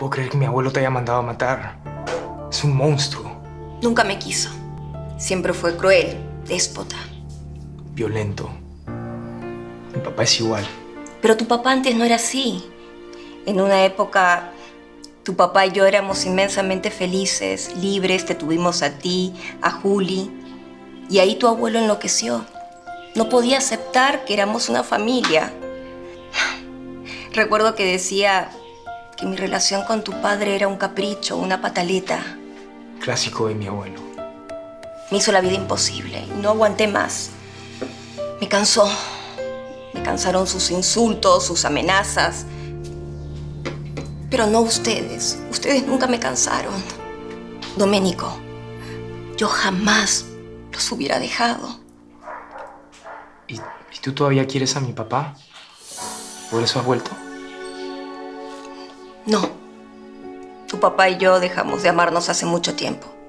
puedo creer que mi abuelo te haya mandado a matar. Es un monstruo. Nunca me quiso. Siempre fue cruel, déspota. Violento. Mi papá es igual. Pero tu papá antes no era así. En una época, tu papá y yo éramos inmensamente felices, libres, te tuvimos a ti, a Juli. Y ahí tu abuelo enloqueció. No podía aceptar que éramos una familia. Recuerdo que decía que mi relación con tu padre era un capricho, una pataleta. Clásico de mi abuelo. Me hizo la vida imposible y no aguanté más. Me cansó. Me cansaron sus insultos, sus amenazas. Pero no ustedes. Ustedes nunca me cansaron. Doménico, yo jamás los hubiera dejado. ¿Y tú todavía quieres a mi papá? ¿Por eso has vuelto? No. Tu papá y yo dejamos de amarnos hace mucho tiempo.